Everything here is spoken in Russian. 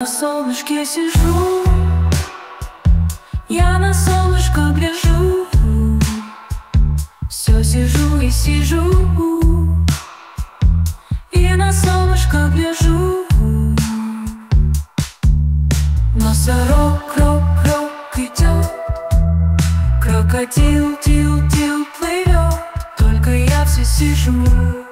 Я на солнышке сижу, я на солнышко гляжу, все сижу и сижу, и на солнышко гляжу. Но сорок крок-крок идет, крокодил тил-тил плывет, только я все сижу.